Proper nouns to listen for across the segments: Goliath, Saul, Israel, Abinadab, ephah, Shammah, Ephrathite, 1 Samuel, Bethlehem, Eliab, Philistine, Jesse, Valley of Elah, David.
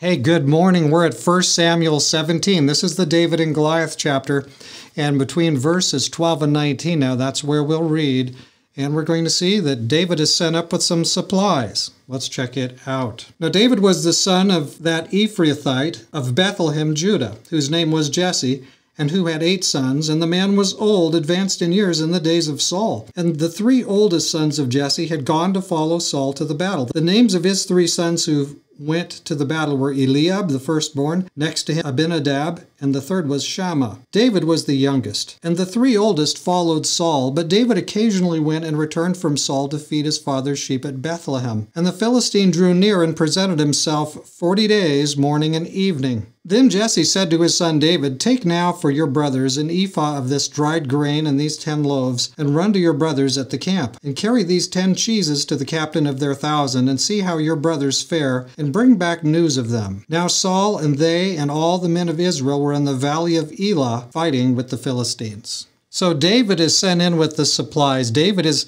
Hey, good morning. We're at 1 Samuel 17. This is the David and Goliath chapter, and between verses 12 and 19 now, that's where we'll read, and we're going to see that David is sent up with some supplies. Let's check it out. Now, David was the son of that Ephrathite of Bethlehem, Judah, whose name was Jesse, and who had 8 sons, and the man was old, advanced in years in the days of Saul. And the 3 oldest sons of Jesse had gone to follow Saul to the battle. The names of his 3 sons who went to the battle were Eliab, the firstborn, next to him Abinadab, and the 3rd was Shammah. David was the youngest, and the 3 oldest followed Saul, but David occasionally went and returned from Saul to feed his father's sheep at Bethlehem. And the Philistine drew near and presented himself 40 days, morning and evening. Then Jesse said to his son David, "Take now for your brothers an ephah of this dried grain and these 10 loaves, and run to your brothers at the camp, and carry these 10 cheeses to the captain of their 1,000, and see how your brothers fare, and bring back news of them." Now Saul and they and all the men of Israel were in the Valley of Elah fighting with the Philistines. So David is sent in with the supplies. David is,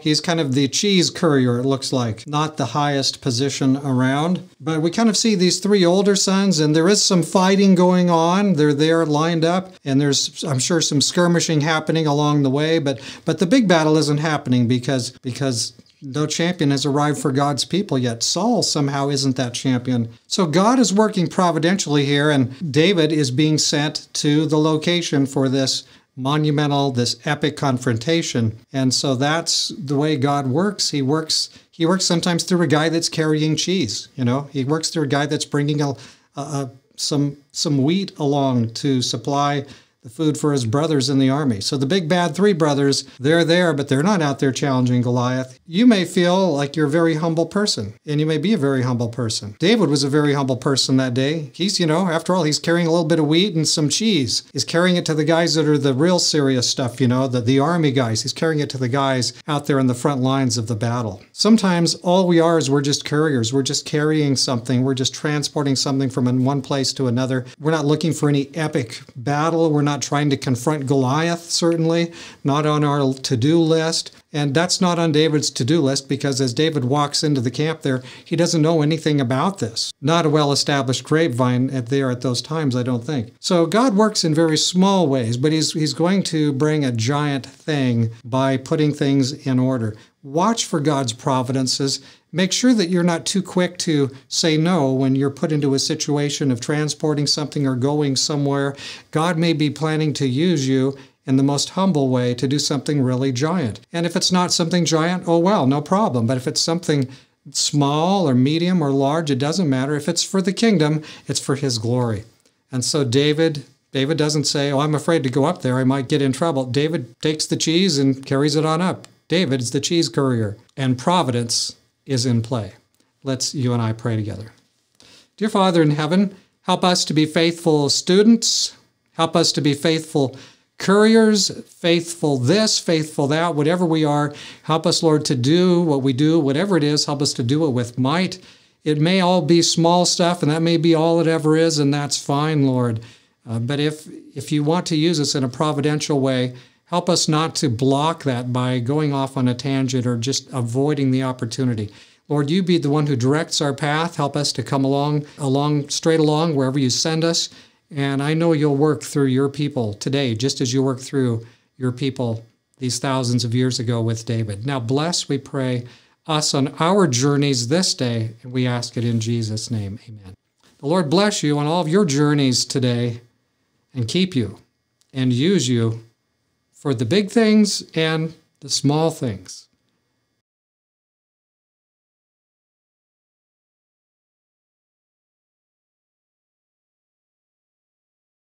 he's kind of the cheese courier, it looks like. Not the highest position around. But we kind of see these 3 older sons, and there is some fighting going on. They're there lined up, and there's, I'm sure, some skirmishing happening along the way. But the big battle isn't happening because no champion has arrived for God's people yet. Saul somehow isn't that champion. So God is working providentially here, and David is being sent to the location for this monumental, this epic confrontation. And so that's the way God works. He works sometimes through a guy that's carrying cheese, He works through a guy that's bringing some wheat along to supply the food for his brothers in the army. So the big bad 3 brothers, they're there, but they're not out there challenging Goliath. You may feel like you're a very humble person, and you may be a very humble person. David was a very humble person that day. He's, after all, he's carrying a little bit of wheat and some cheese. He's carrying it to the guys that are the real serious stuff, the army guys. He's carrying it to the guys out there in the front lines of the battle. Sometimes all we are is we're just couriers. We're just carrying something. We're just transporting something from one place to another. We're not looking for any epic battle. We're not trying to confront Goliath, certainly. Not on our to-do list. And that's not on David's to-do list, because as David walks into the camp there, he doesn't know anything about this. Not a well-established grapevine at those times, I don't think. So God works in very small ways, but he's going to bring a giant thing by putting things in order. Watch for God's providences. Make sure that you're not too quick to say no when you're put into a situation of transporting something or going somewhere. God may be planning to use you in the most humble way to do something really giant. And if it's not something giant, oh well, no problem. But if it's something small or medium or large, it doesn't matter. If it's for the kingdom, it's for his glory. And so David doesn't say, "Oh, I'm afraid to go up there. I might get in trouble." David takes the cheese and carries it on up. David is the cheese courier, and providence is in play. Let's you and I pray together. Dear Father in heaven, help us to be faithful students. Help us to be faithful couriers, faithful this, faithful that, whatever we are. Help us, Lord, to do what we do, whatever it is. Help us to do it with might. It may all be small stuff, and that may be all it ever is, and that's fine, Lord. But if you want to use us in a providential way, help us not to block that by going off on a tangent or just avoiding the opportunity. Lord, you be the one who directs our path. Help us to come straight along, wherever you send us. And I know you'll work through your people today, just as you worked through your people these thousands of years ago with David. Now bless, we pray, us on our journeys this day, and we ask it in Jesus' name. Amen. The Lord bless you on all of your journeys today, and keep you and use you for the big things and the small things.